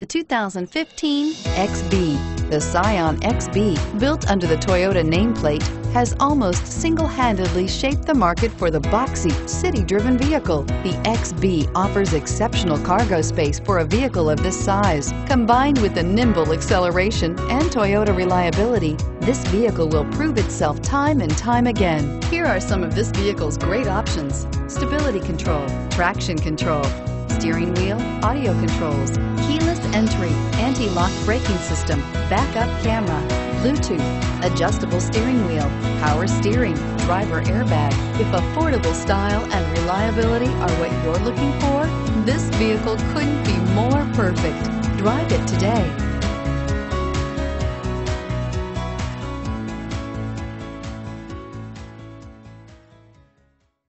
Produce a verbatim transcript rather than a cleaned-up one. The two thousand fifteen X B. The Scion X B, built under the Toyota nameplate, has almost single-handedly shaped the market for the boxy, city-driven vehicle. The X B offers exceptional cargo space for a vehicle of this size. Combined with the nimble acceleration and Toyota reliability, this vehicle will prove itself time and time again. Here are some of this vehicle's great options: stability control, traction control, steering wheel audio controls, keyless entry, anti-lock braking system, backup camera, Bluetooth, adjustable steering wheel, power steering, driver airbag. If affordable style and reliability are what you're looking for, this vehicle couldn't be more perfect. Drive it today.